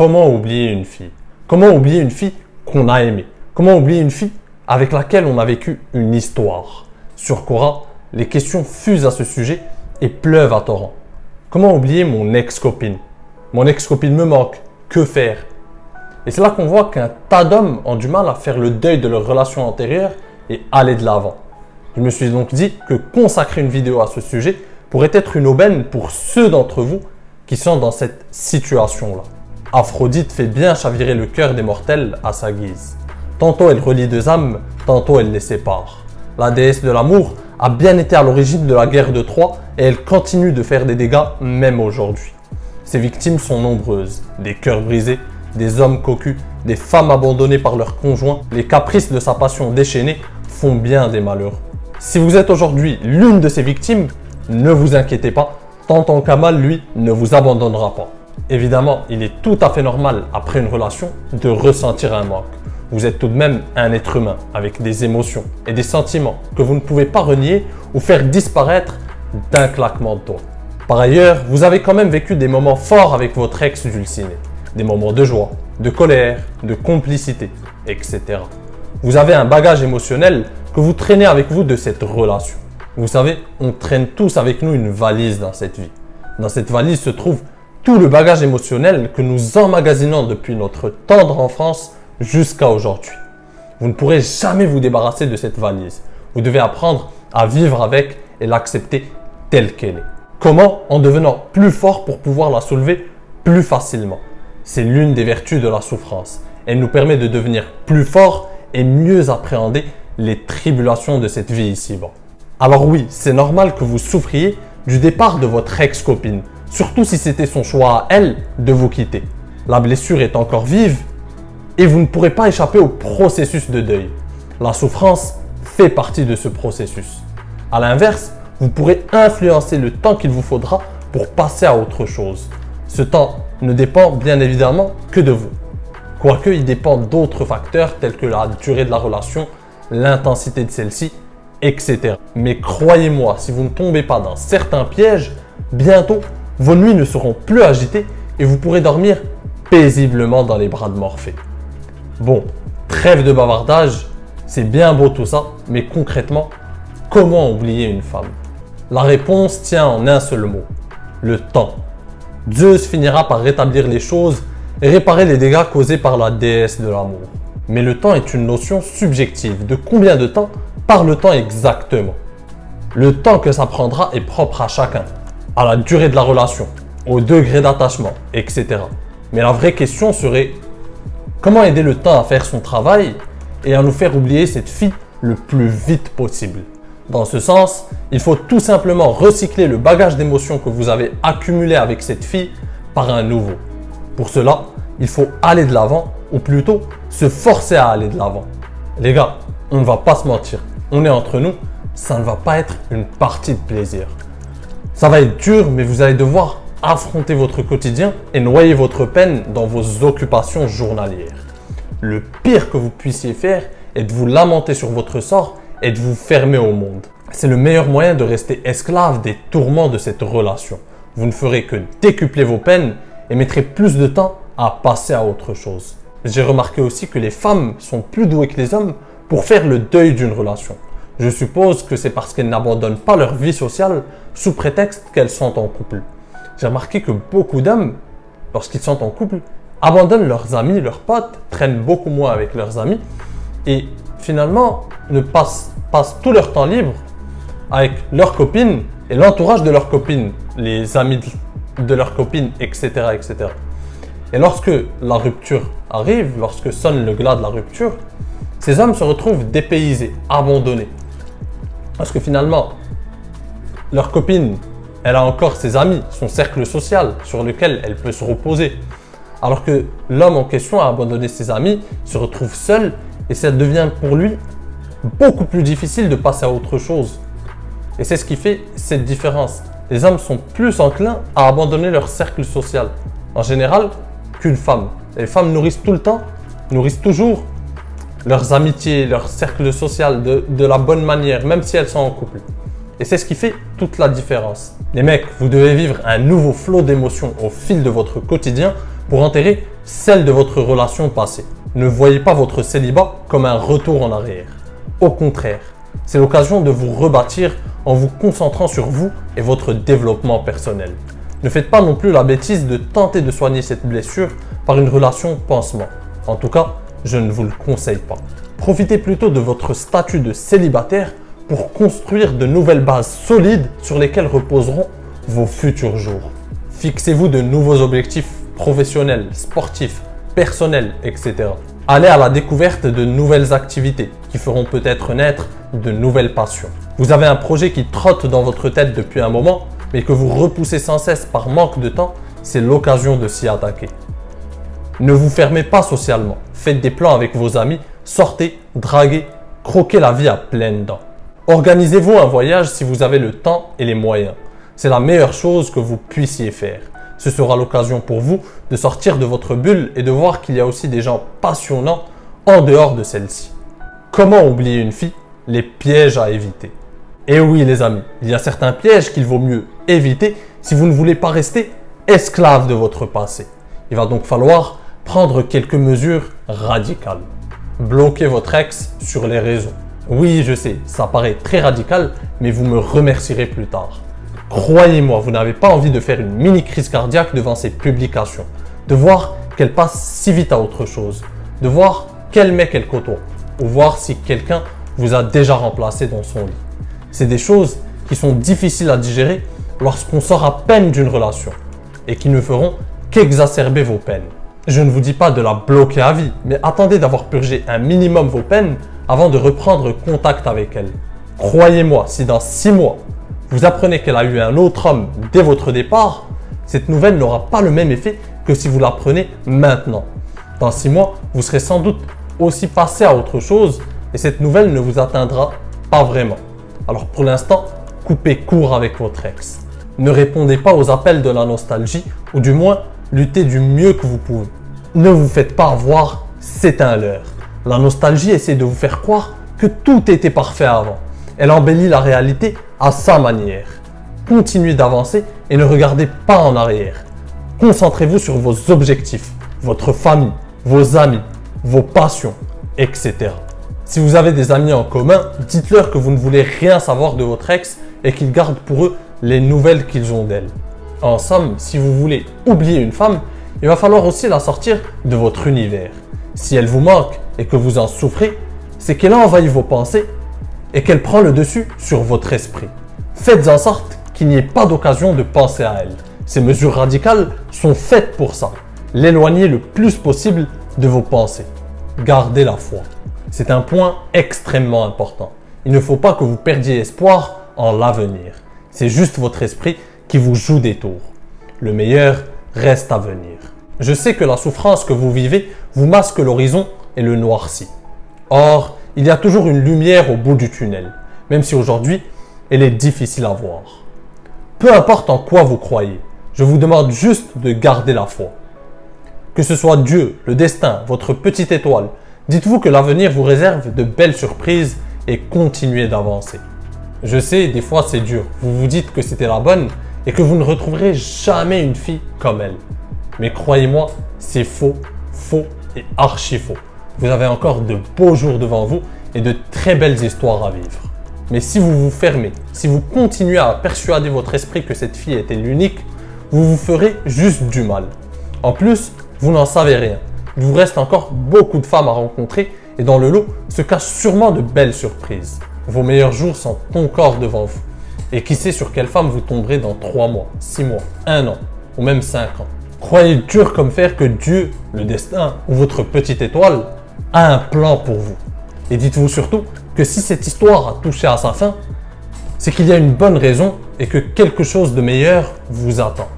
Comment oublier une fille? Comment oublier une fille qu'on a aimée? Comment oublier une fille avec laquelle on a vécu une histoire? Sur Cora, les questions fusent à ce sujet et pleuvent à torrent. Comment oublier mon ex-copine? Mon ex-copine me manque, que faire? Et c'est là qu'on voit qu'un tas d'hommes ont du mal à faire le deuil de leur relation antérieure et aller de l'avant. Je me suis donc dit que consacrer une vidéo à ce sujet pourrait être une aubaine pour ceux d'entre vous qui sont dans cette situation-là. Aphrodite fait bien chavirer le cœur des mortels à sa guise. Tantôt elle relie deux âmes, tantôt elle les sépare. La déesse de l'amour a bien été à l'origine de la guerre de Troie et elle continue de faire des dégâts même aujourd'hui. Ses victimes sont nombreuses, des cœurs brisés, des hommes cocus, des femmes abandonnées par leurs conjoints. Les caprices de sa passion déchaînée font bien des malheurs. Si vous êtes aujourd'hui l'une de ces victimes, ne vous inquiétez pas, tonton Kamal, lui, ne vous abandonnera pas. Évidemment, il est tout à fait normal, après une relation, de ressentir un manque. Vous êtes tout de même un être humain, avec des émotions et des sentiments que vous ne pouvez pas renier ou faire disparaître d'un claquement de doigts. Par ailleurs, vous avez quand même vécu des moments forts avec votre ex dulcinée. Des moments de joie, de colère, de complicité, etc. Vous avez un bagage émotionnel que vous traînez avec vous de cette relation. Vous savez, on traîne tous avec nous une valise dans cette vie. Dans cette valise se trouve tout le bagage émotionnel que nous emmagasinons depuis notre tendre enfance jusqu'à aujourd'hui. Vous ne pourrez jamais vous débarrasser de cette valise. Vous devez apprendre à vivre avec et l'accepter telle qu'elle est. Comment? En devenant plus fort pour pouvoir la soulever plus facilement. C'est l'une des vertus de la souffrance. Elle nous permet de devenir plus forts et mieux appréhender les tribulations de cette vie ici-bas. Alors oui, c'est normal que vous souffriez du départ de votre ex-copine, surtout si c'était son choix à elle de vous quitter. La blessure est encore vive et vous ne pourrez pas échapper au processus de deuil. La souffrance fait partie de ce processus. À l'inverse, vous pourrez influencer le temps qu'il vous faudra pour passer à autre chose. Ce temps ne dépend bien évidemment que de vous. Quoique, il dépend d'autres facteurs tels que la durée de la relation, l'intensité de celle-ci, etc. Mais croyez-moi, si vous ne tombez pas dans certains pièges, bientôt, vos nuits ne seront plus agitées et vous pourrez dormir paisiblement dans les bras de Morphée. Bon, trêve de bavardage, c'est bien beau tout ça, mais concrètement, comment oublier une femme? La réponse tient en un seul mot, le temps. Zeus finira par rétablir les choses et réparer les dégâts causés par la déesse de l'amour. Mais le temps est une notion subjective. De combien de temps parle le temps exactement? Le temps que ça prendra est propre à chacun, à la durée de la relation, au degré d'attachement, etc. Mais la vraie question serait, comment aider le temps à faire son travail et à nous faire oublier cette fille le plus vite possible? Dans ce sens, il faut tout simplement recycler le bagage d'émotions que vous avez accumulé avec cette fille par un nouveau. Pour cela, il faut aller de l'avant, ou plutôt se forcer à aller de l'avant. Les gars, on ne va pas se mentir, on est entre nous, ça ne va pas être une partie de plaisir. Ça va être dur, mais vous allez devoir affronter votre quotidien et noyer votre peine dans vos occupations journalières. Le pire que vous puissiez faire est de vous lamenter sur votre sort et de vous fermer au monde. C'est le meilleur moyen de rester esclave des tourments de cette relation. Vous ne ferez que décupler vos peines et mettrez plus de temps à passer à autre chose. J'ai remarqué aussi que les femmes sont plus douées que les hommes pour faire le deuil d'une relation. Je suppose que c'est parce qu'elles n'abandonnent pas leur vie sociale sous prétexte qu'elles sont en couple. J'ai remarqué que beaucoup d'hommes, lorsqu'ils sont en couple, abandonnent leurs amis, leurs potes, traînent beaucoup moins avec leurs amis et finalement ne passent tout leur temps libre avec leurs copines et l'entourage de leurs copines, les amis de leurs copines, etc., etc. Et lorsque la rupture arrive, lorsque sonne le glas de la rupture, ces hommes se retrouvent dépaysés, abandonnés. Parce que finalement, leur copine, elle a encore ses amis, son cercle social sur lequel elle peut se reposer. Alors que l'homme en question a abandonné ses amis, se retrouve seul et ça devient pour lui beaucoup plus difficile de passer à autre chose. Et c'est ce qui fait cette différence. Les hommes sont plus enclins à abandonner leur cercle social, en général, qu'une femme. Les femmes nourrissent tout le temps, nourrissent toujours leurs amitiés, leur cercle social de la bonne manière, même si elles sont en couple. Et c'est ce qui fait toute la différence. Les mecs, vous devez vivre un nouveau flot d'émotions au fil de votre quotidien pour enterrer celle de votre relation passée. Ne voyez pas votre célibat comme un retour en arrière. Au contraire, c'est l'occasion de vous rebâtir en vous concentrant sur vous et votre développement personnel. Ne faites pas non plus la bêtise de tenter de soigner cette blessure par une relation pansement. En tout cas, je ne vous le conseille pas. Profitez plutôt de votre statut de célibataire pour construire de nouvelles bases solides sur lesquelles reposeront vos futurs jours. Fixez-vous de nouveaux objectifs professionnels, sportifs, personnels, etc. Allez à la découverte de nouvelles activités qui feront peut-être naître de nouvelles passions. Vous avez un projet qui trotte dans votre tête depuis un moment, mais que vous repoussez sans cesse par manque de temps, c'est l'occasion de s'y attaquer. Ne vous fermez pas socialement, faites des plans avec vos amis, sortez, draguez, croquez la vie à pleines dents. Organisez-vous un voyage si vous avez le temps et les moyens. C'est la meilleure chose que vous puissiez faire. Ce sera l'occasion pour vous de sortir de votre bulle et de voir qu'il y a aussi des gens passionnants en dehors de celle-ci. Comment oublier une fille? Les pièges à éviter. Et oui les amis, il y a certains pièges qu'il vaut mieux éviter si vous ne voulez pas rester esclave de votre passé. Il va donc falloir prendre quelques mesures radicales. Bloquez votre ex sur les réseaux. Oui, je sais, ça paraît très radical, mais vous me remercierez plus tard. Croyez-moi, vous n'avez pas envie de faire une mini crise cardiaque devant ces publications, de voir qu'elle passe si vite à autre chose, de voir quel mec elle côtoie, ou voir si quelqu'un vous a déjà remplacé dans son lit. C'est des choses qui sont difficiles à digérer lorsqu'on sort à peine d'une relation et qui ne feront qu'exacerber vos peines. Je ne vous dis pas de la bloquer à vie, mais attendez d'avoir purgé un minimum vos peines avant de reprendre contact avec elle. Croyez-moi, si dans 6 mois, vous apprenez qu'elle a eu un autre homme dès votre départ, cette nouvelle n'aura pas le même effet que si vous l'apprenez maintenant. Dans 6 mois, vous serez sans doute aussi passé à autre chose et cette nouvelle ne vous atteindra pas vraiment. Alors pour l'instant, coupez court avec votre ex. Ne répondez pas aux appels de la nostalgie ou du moins, luttez du mieux que vous pouvez. Ne vous faites pas avoir, c'est un leurre. La nostalgie essaie de vous faire croire que tout était parfait avant. Elle embellit la réalité à sa manière. Continuez d'avancer et ne regardez pas en arrière. Concentrez-vous sur vos objectifs, votre famille, vos amis, vos passions, etc. Si vous avez des amis en commun, dites-leur que vous ne voulez rien savoir de votre ex et qu'ils gardent pour eux les nouvelles qu'ils ont d'elle. En somme, si vous voulez oublier une femme, il va falloir aussi la sortir de votre univers. Si elle vous manque et que vous en souffrez, c'est qu'elle a envahi vos pensées et qu'elle prend le dessus sur votre esprit. Faites en sorte qu'il n'y ait pas d'occasion de penser à elle. Ces mesures radicales sont faites pour ça. L'éloignez le plus possible de vos pensées. Gardez la foi. C'est un point extrêmement important. Il ne faut pas que vous perdiez espoir en l'avenir. C'est juste votre esprit qui vous joue des tours. Le meilleur reste à venir. Je sais que la souffrance que vous vivez vous masque l'horizon et le noircit. Or, il y a toujours une lumière au bout du tunnel, même si aujourd'hui, elle est difficile à voir. Peu importe en quoi vous croyez, je vous demande juste de garder la foi. Que ce soit Dieu, le destin, votre petite étoile, dites-vous que l'avenir vous réserve de belles surprises et continuez d'avancer. Je sais, des fois c'est dur, vous vous dites que c'était la bonne et que vous ne retrouverez jamais une fille comme elle. Mais croyez-moi, c'est faux, faux et archi faux. Vous avez encore de beaux jours devant vous et de très belles histoires à vivre. Mais si vous vous fermez, si vous continuez à persuader votre esprit que cette fille était l'unique, vous vous ferez juste du mal. En plus, vous n'en savez rien. Il vous reste encore beaucoup de femmes à rencontrer et dans le lot se cachent sûrement de belles surprises. Vos meilleurs jours sont encore devant vous. Et qui sait sur quelle femme vous tomberez dans 3 mois, 6 mois, 1 an ou même 5 ans. Croyez dur comme fer que Dieu, le destin ou votre petite étoile a un plan pour vous. Et dites-vous surtout que si cette histoire a touché à sa fin, c'est qu'il y a une bonne raison et que quelque chose de meilleur vous attend.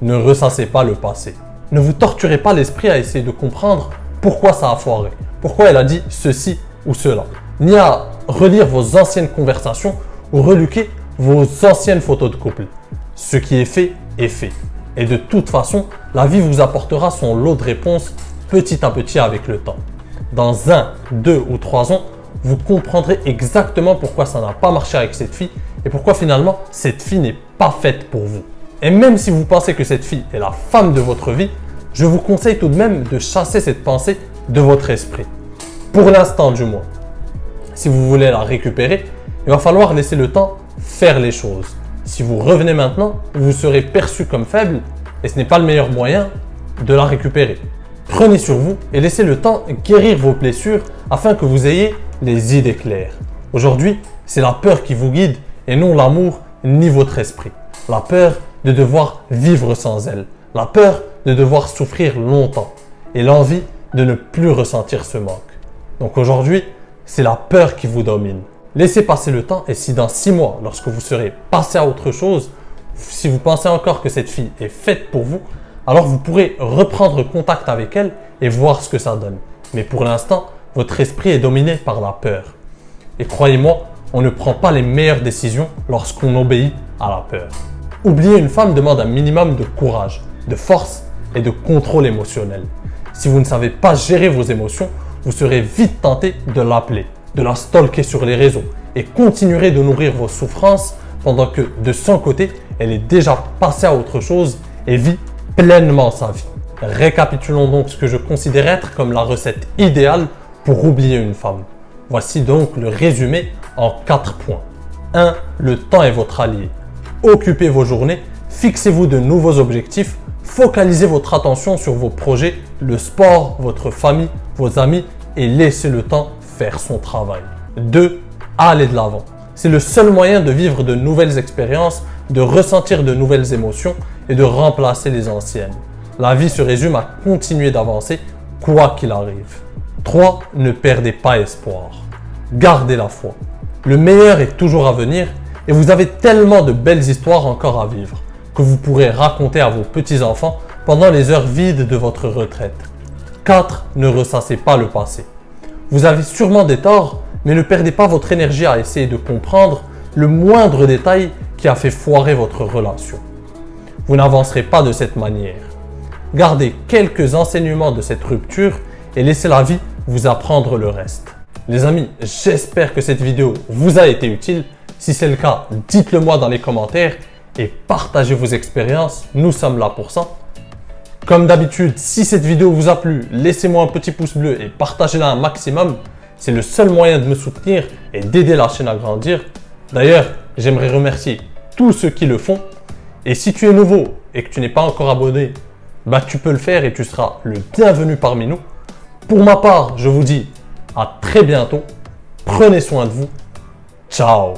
Ne ressassez pas le passé. Ne vous torturez pas l'esprit à essayer de comprendre pourquoi ça a foiré, pourquoi elle a dit ceci ou cela, ni à relire vos anciennes conversations ou reluquer vos anciennes photos de couple. Ce qui est fait est fait. Et de toute façon, la vie vous apportera son lot de réponses petit à petit avec le temps. Dans 1, 2 ou 3 ans, vous comprendrez exactement pourquoi ça n'a pas marché avec cette fille et pourquoi finalement cette fille n'est pas faite pour vous. Et même si vous pensez que cette fille est la femme de votre vie, je vous conseille tout de même de chasser cette pensée de votre esprit. Pour l'instant du moins. Si vous voulez la récupérer, il va falloir laisser le temps faire les choses. Si vous revenez maintenant, vous serez perçu comme faible et ce n'est pas le meilleur moyen de la récupérer. Prenez sur vous et laissez le temps guérir vos blessures afin que vous ayez les idées claires. Aujourd'hui, c'est la peur qui vous guide et non l'amour ni votre esprit. La peur de devoir vivre sans elle. La peur de devoir souffrir longtemps et l'envie de ne plus ressentir ce manque. Donc aujourd'hui, c'est la peur qui vous domine. Laissez passer le temps et si dans 6 mois, lorsque vous serez passé à autre chose, si vous pensez encore que cette fille est faite pour vous, alors vous pourrez reprendre contact avec elle et voir ce que ça donne. Mais pour l'instant, votre esprit est dominé par la peur. Et croyez-moi, on ne prend pas les meilleures décisions lorsqu'on obéit à la peur. Oublier une femme demande un minimum de courage, de force et de contrôle émotionnel. Si vous ne savez pas gérer vos émotions, vous serez vite tenté de l'appeler, de la stalker sur les réseaux et continuerez de nourrir vos souffrances pendant que, de son côté, elle est déjà passée à autre chose et vit pleinement sa vie. Récapitulons donc ce que je considère être comme la recette idéale pour oublier une femme. Voici donc le résumé en 4 points. 1. Le temps est votre allié. Occupez vos journées, fixez-vous de nouveaux objectifs, focalisez votre attention sur vos projets, le sport, votre famille, vos amis et laissez le temps faire son travail. 2. Allez de l'avant. C'est le seul moyen de vivre de nouvelles expériences, de ressentir de nouvelles émotions et de remplacer les anciennes. La vie se résume à continuer d'avancer quoi qu'il arrive. 3. Ne perdez pas espoir. Gardez la foi. Le meilleur est toujours à venir et vous avez tellement de belles histoires encore à vivre que vous pourrez raconter à vos petits-enfants pendant les heures vides de votre retraite. 4. Ne ressassez pas le passé. Vous avez sûrement des torts, mais ne perdez pas votre énergie à essayer de comprendre le moindre détail qui a fait foirer votre relation. Vous n'avancerez pas de cette manière. Gardez quelques enseignements de cette rupture et laissez la vie vous apprendre le reste. Les amis, j'espère que cette vidéo vous a été utile. Si c'est le cas, dites-le moi dans les commentaires et partagez vos expériences. Nous sommes là pour ça. Comme d'habitude, si cette vidéo vous a plu, laissez-moi un petit pouce bleu et partagez-la un maximum. C'est le seul moyen de me soutenir et d'aider la chaîne à grandir. D'ailleurs, j'aimerais remercier tous ceux qui le font. Et si tu es nouveau et que tu n'es pas encore abonné, bah tu peux le faire et tu seras le bienvenu parmi nous. Pour ma part, je vous dis à très bientôt. Prenez soin de vous. Ciao!